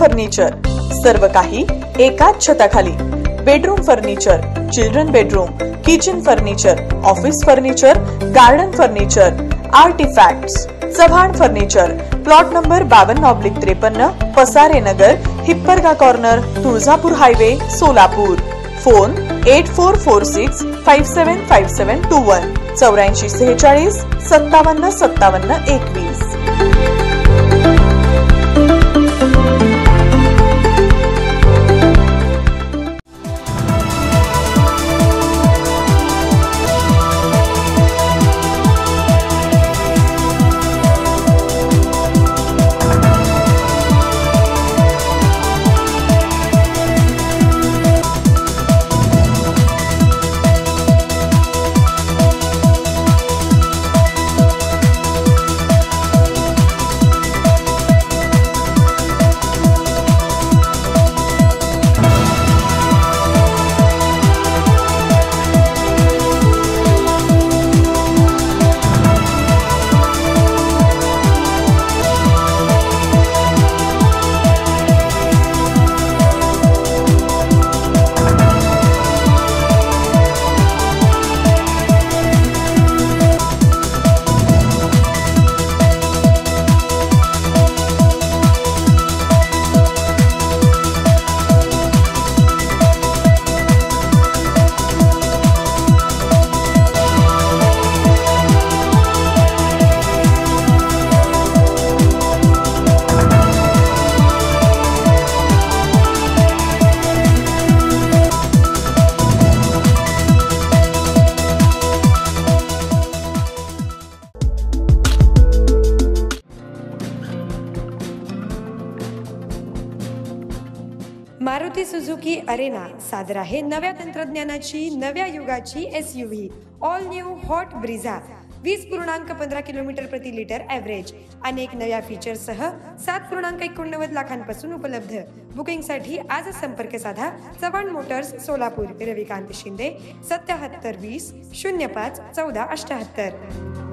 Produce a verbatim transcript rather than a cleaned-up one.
Furniture सर्व काही एकाच छताखाली. Bedroom furniture, children bedroom, kitchen furniture, office furniture, garden furniture, artifacts. Chavan furniture, plot number बावन्न ऑब्लिक त्रेपन्न, Pasare Nagar, Hipparga corner, Tuljapur highway, Solapur. Phone eight four four six five seven five seven two one, चौऱ्याऐंशी सेहेचाळीस सत्तावन्न सत्तावन्न एकवीस. मारुती सुजुकी अरेना सादर आहे नव्या तंत्रज्ञानाची नव्या युगाची SUV all new hot Brezza. वीस पूर्णांक पंधरा किलोमीटर प्रति लिटर ॲव्हरेज, अनेक नव्या फीचर्ससह सात पूर्णांक एकोणनव्वद लाखांपासून उपलब्ध. बुकिंगसाठी आज संपर्क साधा चव्हाण मोटर्स सोलापूर, रविकांत शिंदे सत्याहत्तर वीस शून्य पाच चौदा अष्ट्याहत्तर.